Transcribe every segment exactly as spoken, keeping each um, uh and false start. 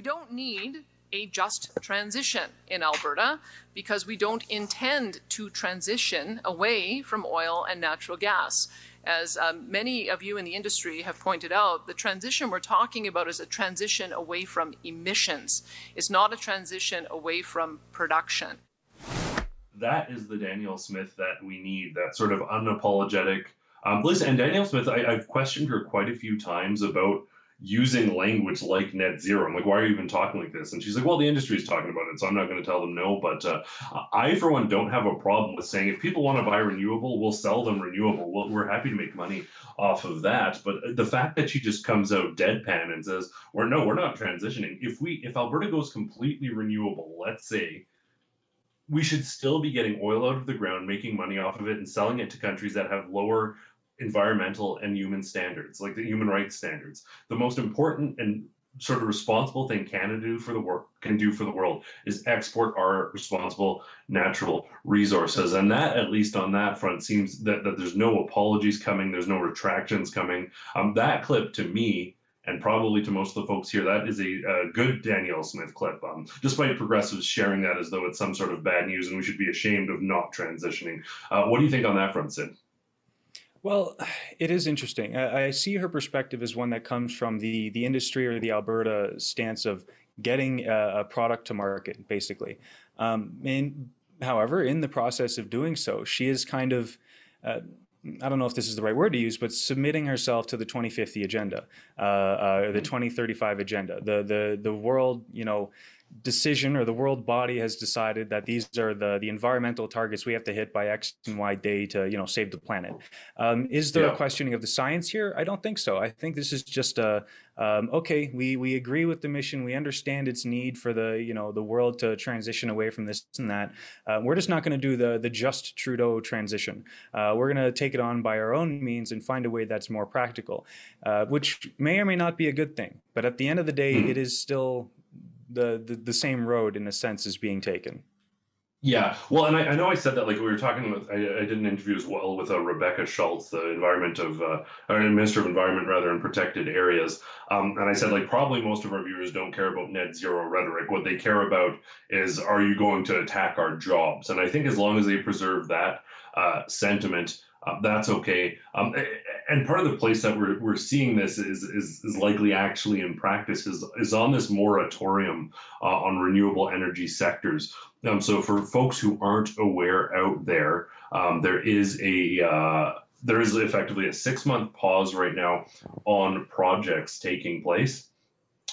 We don't need a just transition in Alberta because we don't intend to transition away from oil and natural gas. As um, many of you in the industry have pointed out, the transition we're talking about is a transition away from emissions. It's not a transition away from production. That is the Danielle Smith that we need, that sort of unapologetic um, listen. And Danielle Smith, I, I've questioned her quite a few times about using language like net zero. I'm like, why are you even talking like this? And she's like, well, the industry is talking about it, so I'm not going to tell them no. But uh, I, for one, don't have a problem with saying if people want to buy renewable, we'll sell them renewable. We'll, we're happy to make money off of that. But the fact that she just comes out deadpan and says, "Well, no, we're not transitioning. If we, if Alberta goes completely renewable, let's say, we should still be getting oil out of the ground, making money off of it, and selling it to countries that have lower environmental and human standards, like the human rights standards. The most important and sort of responsible thing Canada do for the work can do for the world is export our responsible natural resources." And that, at least on that front, seems that, that there's no apologies coming, there's no retractions coming. Um, that clip, to me, and probably to most of the folks here, that is a, a good Danielle Smith clip, um, despite progressives sharing that as though it's some sort of bad news and we should be ashamed of not transitioning. Uh, what do you think on that front, Sid? Well, it is interesting. I, I see her perspective as one that comes from the, the industry or the Alberta stance of getting a, a product to market, basically. Um, and however, in the process of doing so, she is kind of, uh, I don't know if this is the right word to use, but submitting herself to the twenty fifty agenda, uh, uh, the twenty thirty-five agenda, the, the, the world, you know, decision, or the world body has decided that these are the the environmental targets we have to hit by X and Y day to, you know, save the planet. Um, is there yeah. a questioning of the science here? I don't think so. I think this is just a um, okay. We we agree with the mission. We understand its need for the you know the world to transition away from this and that. Uh, we're just not going to do the the just Trudeau transition. Uh, we're going to take it on by our own means and find a way that's more practical, uh, which may or may not be a good thing. But at the end of the day, mm-hmm. it is still The, the the same road, in a sense, is being taken. Yeah, well, and I, I know I said that, like, we were talking with, I, I did an interview as well with uh, Rebecca Schultz, the environment of, uh, or Minister of Environment, rather, in protected areas. Um, and I said, like, probably most of our viewers don't care about net zero rhetoric. What they care about is, are you going to attack our jobs? And I think as long as they preserve that uh, sentiment, Uh, that's okay. Um, and part of the place that we're, we're seeing this is, is, is likely actually in practice is, is on this moratorium uh, on renewable energy sectors. Um, so for folks who aren't aware out there, um, there is a uh, there is effectively a six month pause right now on projects taking place.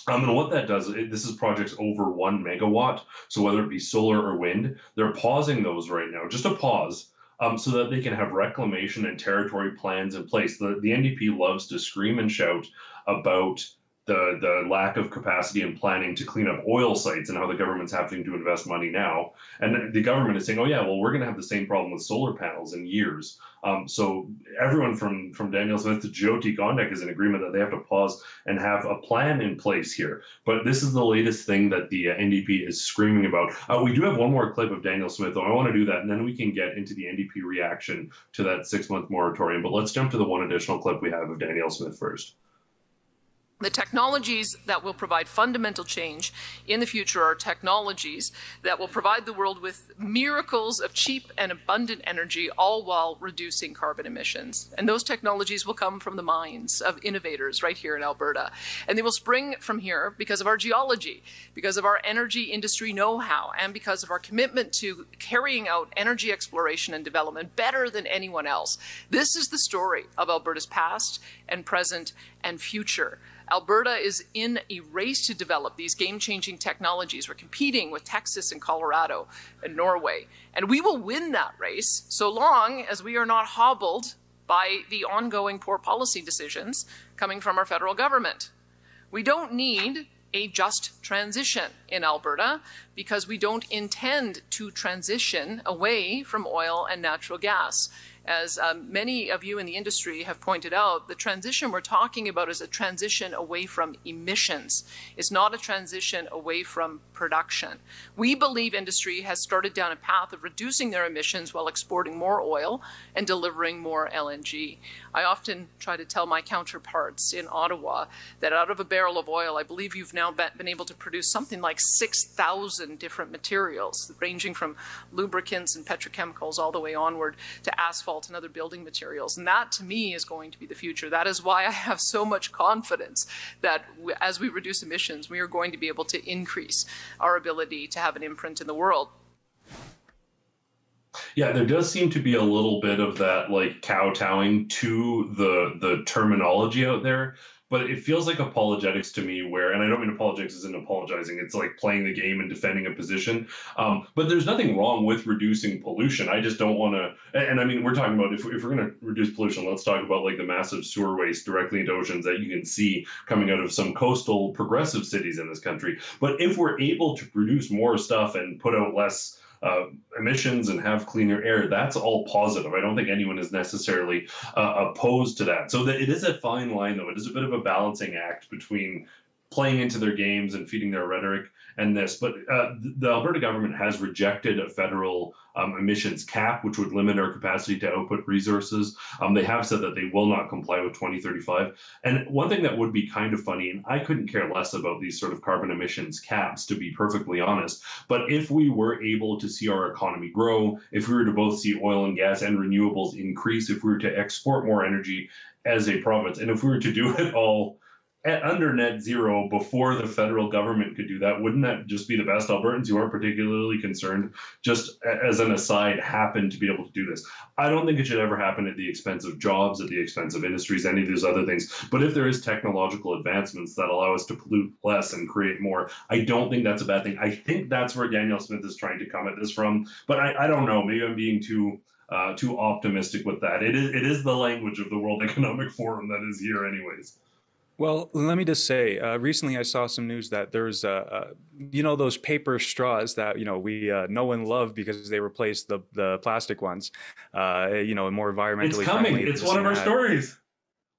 Um, and what that does, it, this is projects over one megawatt. So whether it be solar or wind, they're pausing those right now, just a pause. Um, so that they can have reclamation and territory plans in place. The, the N D P loves to scream and shout about the, the lack of capacity and planning to clean up oil sites and how the government's having to invest money now. And the government is saying, oh, yeah, well, we're going to have the same problem with solar panels in years. Um, so everyone from, from Danielle Smith to Jyoti Gondek is in agreement that they have to pause and have a plan in place here. But this is the latest thing that the N D P is screaming about. Uh, we do have one more clip of Danielle Smith, though. I want to do that, and then we can get into the N D P reaction to that six-month moratorium. But let's jump to the one additional clip we have of Danielle Smith first. The technologies that will provide fundamental change in the future are technologies that will provide the world with miracles of cheap and abundant energy, all while reducing carbon emissions. And those technologies will come from the minds of innovators right here in Alberta. And they will spring from here because of our geology, because of our energy industry know-how, and because of our commitment to carrying out energy exploration and development better than anyone else. This is the story of Alberta's past and present and future. Alberta is in a race to develop these game-changing technologies. We're competing with Texas and Colorado and Norway. And we will win that race so long as we are not hobbled by the ongoing poor policy decisions coming from our federal government. We don't need a just transition. in Alberta because we don't intend to transition away from oil and natural gas. As um, many of you in the industry have pointed out, the transition we're talking about is a transition away from emissions. It's not a transition away from production. We believe industry has started down a path of reducing their emissions while exporting more oil and delivering more L N G. I often try to tell my counterparts in Ottawa that out of a barrel of oil, I believe you've now been able to produce something like six thousand different materials, ranging from lubricants and petrochemicals all the way onward to asphalt and other building materials. And that, to me, is going to be the future. That is why I have so much confidence that we, as we reduce emissions, we are going to be able to increase our ability to have an imprint in the world. Yeah, there does seem to be a little bit of that, like, kowtowing to the, the terminology out there. But it feels like apologetics to me where, and I don't mean apologetics as in apologizing, it's like playing the game and defending a position. Um, but there's nothing wrong with reducing pollution. I just don't want to, and I mean, we're talking about, if, if we're going to reduce pollution, let's talk about like the massive sewer waste directly into oceans that you can see coming out of some coastal progressive cities in this country. But if we're able to produce more stuff and put out less Uh, emissions and have cleaner air, that's all positive. I don't think anyone is necessarily uh, opposed to that. So that it is a fine line, though. It is a bit of a balancing act between playing into their games and feeding their rhetoric and this. But uh, the Alberta government has rejected a federal um, emissions cap, which would limit our capacity to output resources. Um, they have said that they will not comply with twenty thirty-five. And one thing that would be kind of funny, and I couldn't care less about these sort of carbon emissions caps, to be perfectly honest, but if we were able to see our economy grow, if we were to both see oil and gas and renewables increase, if we were to export more energy as a province, and if we were to do it all at under net zero before the federal government could do that, wouldn't that just be the best? Albertans who aren't particularly concerned, just as an aside, happen to be able to do this. I don't think it should ever happen at the expense of jobs, at the expense of industries, any of those other things. But if there is technological advancements that allow us to pollute less and create more, I don't think that's a bad thing. I think that's where Danielle Smith is trying to come at this from. But I, I don't know, maybe I'm being too uh, too optimistic with that. It is, it is the language of the World Economic Forum that is here anyways. Well, let me just say, uh, recently I saw some news that there's, uh, uh, you know, those paper straws that, you know, we uh, know and love because they replaced the, the plastic ones, uh, you know, more environmentally friendly. It's coming. Friendly, it's one of our that. stories.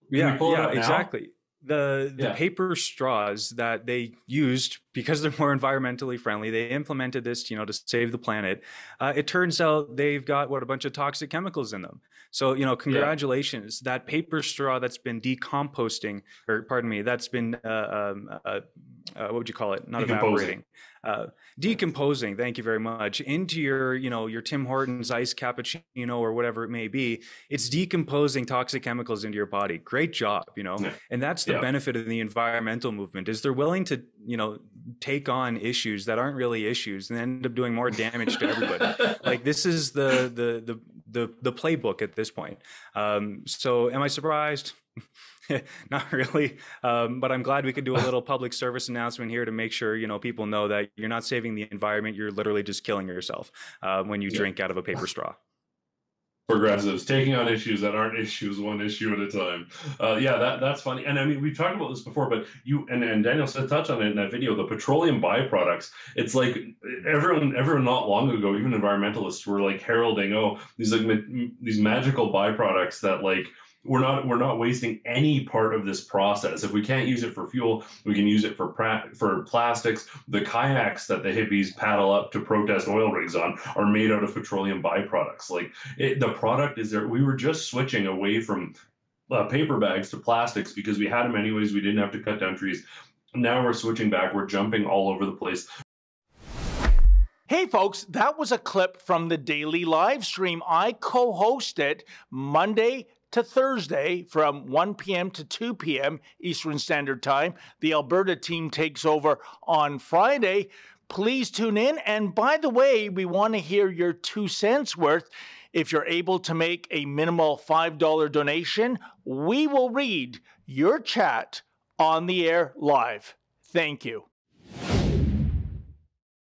Yeah, yeah, exactly. The, the yeah. paper straws that they used because they're more environmentally friendly, they implemented this, you know, to save the planet. Uh, it turns out they've got, what, a bunch of toxic chemicals in them. So, you know, congratulations, yeah. that paper straw that's been decomposting, or pardon me, that's been, uh, um, uh, uh, what would you call it? Not evaporating. Uh, decomposing, thank you very much, into your, you know, your Tim Hortons iced cappuccino or whatever it may be. It's decomposing toxic chemicals into your body. Great job, you know, yeah. and that's the yeah. benefit of the environmental movement is they're willing to, you know, take on issues that aren't really issues and end up doing more damage to everybody. Like this is the, the, the, the, the playbook at this point. Um, so am I surprised? Not really, um, but I'm glad we could do a little public service announcement here to make sure, you know, people know that you're not saving the environment. You're literally just killing yourself uh, when you yeah. drink out of a paper straw. Progressives taking on issues that aren't issues, one issue at a time. Uh, yeah, that, that's funny. And I mean, we've talked about this before, but you and, and Danielle Smith touched on it in that video, the petroleum byproducts. It's like everyone, everyone not long ago, even environmentalists were like heralding, oh, these like ma these magical byproducts that like, We're not we're not wasting any part of this process. If we can't use it for fuel, we can use it for for plastics. The kayaks that the hippies paddle up to protest oil rigs on are made out of petroleum byproducts. Like it, the product is there. We were just switching away from uh, paper bags to plastics because we had them anyways. We didn't have to cut down trees. Now we're switching back. We're jumping all over the place. Hey folks, that was a clip from the daily live stream. I co-hosted Monday to Thursday from one p m to two p m Eastern Standard Time. The Alberta team takes over on Friday. Please tune in. And by the way, we want to hear your two cents worth. If you're able to make a minimal five dollar donation, we will read your chat on the air live. Thank you.